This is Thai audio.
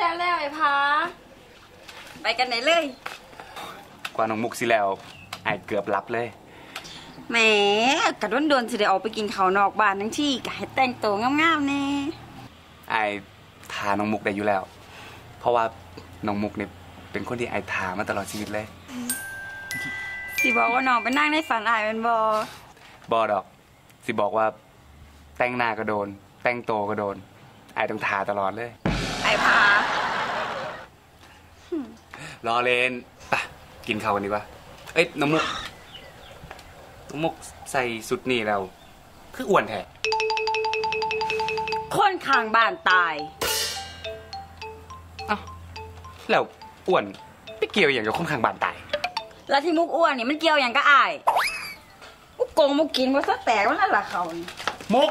แล้วแล้วไอ้พาไปกันไหนเลยกว่าน้องมุกสิแล้วไอ้เกือบรับเลยแหมกระด้วนโดนสิได้ออกไปกินข้าวนอกบ้านทั้งที่ก็ให้แต่งตัวงามๆแน่ไอ้ทาน้องมุกได้อยู่แล้วเพราะว่าน้องมุกเนี่ยเป็นคนที่ไอ้ทามาตลอดชีวิตเลยสิบอกว่าน้องไปนั่งในฝันไอ้เป็นบอดอกสิบอกว่าแต่งหน้าก็โดนแต่งตัวก็โดนไอ้ต้องทาตลอดเลยไอ้พารอเลนไปกินข้าวกันดีกว่าเอ้ยน้องมุกใส่สุดนี่เราคืออ้วนแท้คนข้างบ้านตายอ้าวแล้วอ้วนไม่เกี่ยวอย่างกับคนข้างบ้านตายแล้วที่มุกอ้วนนี่มันเกี่ยวอย่างกับอ้ายมุกโกงมุกกินว่าซะแตกว่านั่นแหละเขามุก